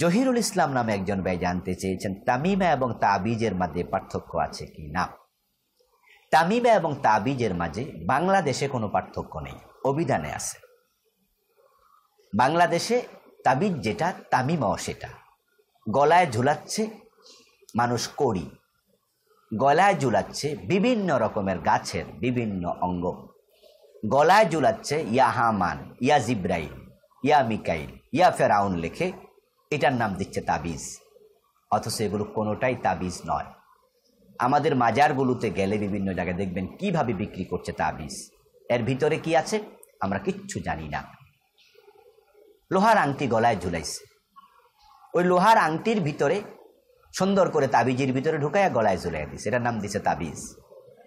জহিরুল ইসলাম নামে একজন ভাই জানতে চেয়েছেন তামিমা এবং তাবিজের মাঝে পার্থক্য আছে কি না। তামিমা এবং তাবিজের মাঝে বাংলাদেশে কোনো পার্থক্য নেই, অভিধানে আছে। বাংলাদেশে তাবিজ যেটা, তামিমাও সেটা। গলায় ঝুলাচ্ছে মানুষ কড়ি, গলায় ঝুলাচ্ছে বিভিন্ন রকমের গাছের বিভিন্ন অঙ্গ, গলায় ঝুলাচ্ছে ইয়া হামান, ইয়া জিব্রাইল, ইয়া মিকাইল, ইয়া ফেরাউন লেখে, এটার নাম দিচ্ছে তাবিজ। অথচ এগুলো কোনোটাই তাবিজ নয়। আমাদের মাজারগুলোতে গেলে বিভিন্ন জায়গায় দেখবেন কিভাবে বিক্রি করছে তাবিজ, এর ভিতরে কি আছে আমরা কিচ্ছু জানি না। লোহার আংটি গলায় ঝুলাইছে, ওই লোহার আংটির ভিতরে সুন্দর করে তাবিজের ভিতরে ঢুকাইয়া গলায় ঝুলাই দিছে, এটার নাম দিচ্ছে তাবিজ।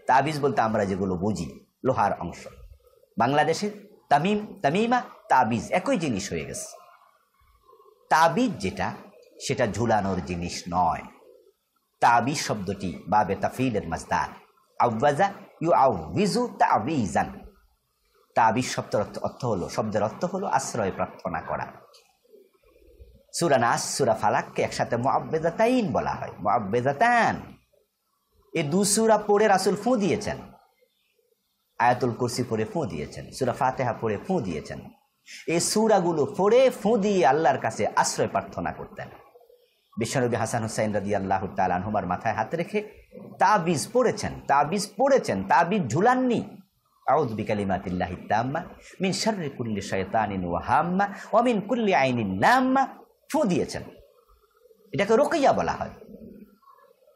তাবিজ বলতে আমরা যেগুলো বুঝি, লোহার অংশ। বাংলাদেশের তামিমা তাবিজ একই জিনিস হয়ে গেছে। তাবিজ যেটা, সেটা ঝুলানোর জিনিস নয়। তাবিজ শব্দটি বাবে তাফিলের মাজদার, আউওয়াজা ইউ আউওয়িজু তাবিজান। তাবিজ শব্দের অর্থ হলো আশ্রয় প্রার্থনা করা। সূরা নাস, সূরা ফালাককে একসাথে মুআব্বিজাতাইন বলা হয়, মুআব্বিজাতান। এই দুই সূরা পড়ে রাসূল ফু দিয়েছেন, আয়াতুল কুরসি পড়ে ফু দিয়েছেন, সূরা ফাতিহা পড়ে ফু দিয়েছেন। এই সূরাগুলো পড়ে ফু দিয়ে আল্লাহর কাছে আশ্রয় প্রার্থনা করতেন। বিশ্বনবী হাসান হুসাইন রাদিয়াল্লাহু তাআলা আনহুমার মাথায় হাত রেখে তাবিজ পড়েছেন, তাবিজ ঝুলাননি। আউযু বিকালিমাতিল্লাহি তাম্মা মিন শাররি কুল্লি শায়তানিন ওয়া হাম্মা ওয়া মিন কুল্লি আইনিন নাম্মা ফু দিয়েছেন। এটাকে রুকিয়া বলা হয়।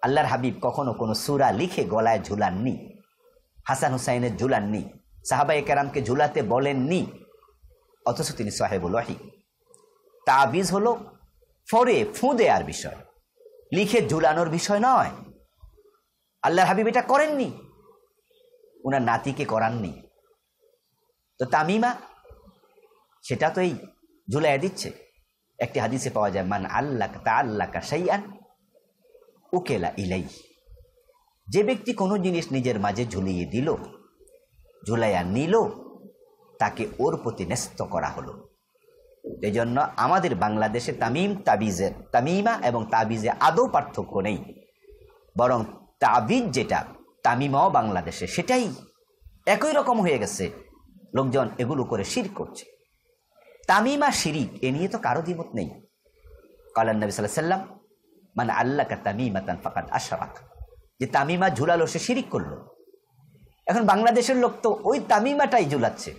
আল্লাহর হাবিব কখনো কোনো সূরা লিখে গলায় ঝুলাননি, হাসান হুসাইনের ঝুলাননি, সাহাবায়ে কেরামকে ঝুলাতে বলেননি, অথচ তিনি সাহেবুল ওয়াহী। তাবিজ হলো ফরে ফু দেয়ার বিষয়, লিখে ঝুলানোর বিষয় নয়। আল্লাহর হাবিব এটা করেননি, ওনার নাতিকে করাননি। তো তামিমা সেটা তো এই ঝুলাইয়া দিচ্ছে। একটি হাদিসে পাওয়া যায়, মান আল্লাহ তাআল্লাকা শাইআন উকেলা ইলাইহি। যে ব্যক্তি কোনো জিনিস নিজের মাঝে ঝুলিয়ে দিল, ঝুলাইয়া নিল, তাকে ওর প্রতি ন্যস্ত করা হলো। এই জন্য আমাদের বাংলাদেশে তামিমা এবং তাবিজে আদৌ পার্থক্য নেই, বরং তাবিজ যেটা, তামিমাও বাংলাদেশে সেটাই, একই রকম হয়ে গেছে। লোকজন এগুলো করে শিরক করছে। তামিমা শিরিক, এ নিয়ে তো কারো দ্বিমত নেই। কালান নবী সাল্লাল্লাহু আলাইহি ওয়াসাল্লাম, মান আল্লাকা তামিমাতান ফাকাদ আশরাক। যে তামিমা ঝুলালো সে শিরিক করলো। এখন বাংলাদেশের লোক তো ওই তামিমাটাই ঝুলাচ্ছে,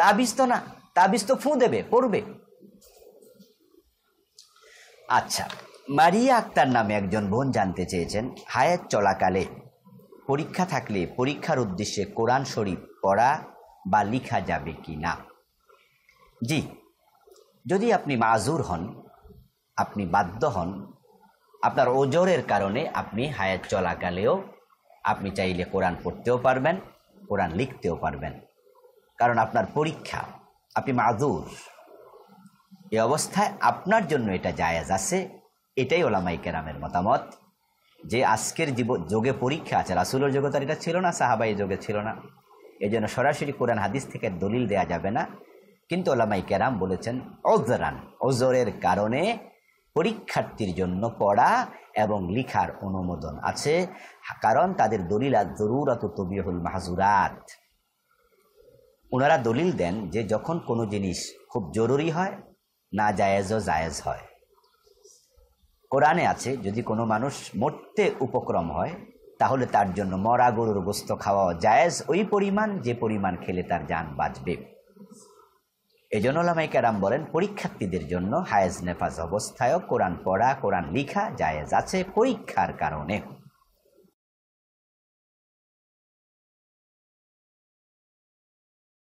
তাবিজ তো না। তাবিজ তো ফু দেবে, পড়বে। আচ্ছা, মারিয়া আক্তার নামে একজন বোন জানতে চেয়েছেন, হায়াত চলাকালে পরীক্ষা থাকলে পরীক্ষার উদ্দেশ্যে কোরআন শরীফ পড়া বা লেখা যাবে কি না। জি, যদি আপনি মাজুর হন, আপনি বাধ্য হন, আপনার ওজরের কারণে আপনি হায়াত চলাকালেও আপনি চাইলে কোরআন পড়তেও পারবেন, কোরআন লিখতেও পারবেন। কারণ আপনার পরীক্ষা, আপনি মাজুর। এই অবস্থায় আপনার জন্য এটা জায়েজ আছে। এটাই ওলামায়ে কেরামের মতামত। যে আজকের যোগে পরীক্ষা আছে, রাসূলের যোগে তার এটা ছিল না, সাহাবায়ে যোগে ছিল না। এই জন্য সরাসরি কোরআন হাদিস থেকে দলিল দেয়া যাবে না। কিন্তু ওলামায়ে কেরাম বলেছেন, উযরান, উযরের কারণে পরীক্ষার্থীর জন্য পড়া এবং লিখার অনুমোদন আছে। কারণ তাদের দলিল যুরুরাতু তুবিহুল মাহজুরাত। ওনারা দলিল দেন যে যখন কোনো জিনিস খুব জরুরি হয়, না জায়েজও জায়েজ হয়। কোরআনে আছে, যদি কোনো মানুষ মরতে উপক্রম হয়, তাহলে তার জন্য মরা গরুর গোশত খাওয়া জায়েজ, ওই পরিমাণ যে পরিমাণ খেলে তার জান বাঁচবে। এজন্য ওলামায়ে কেরাম বলেন, পরীক্ষার্থীদের জন্য হায়েজ নেফাস অবস্থায় কোরআন পড়া, কোরআন লিখা জায়েজ আছে পরীক্ষার কারণে।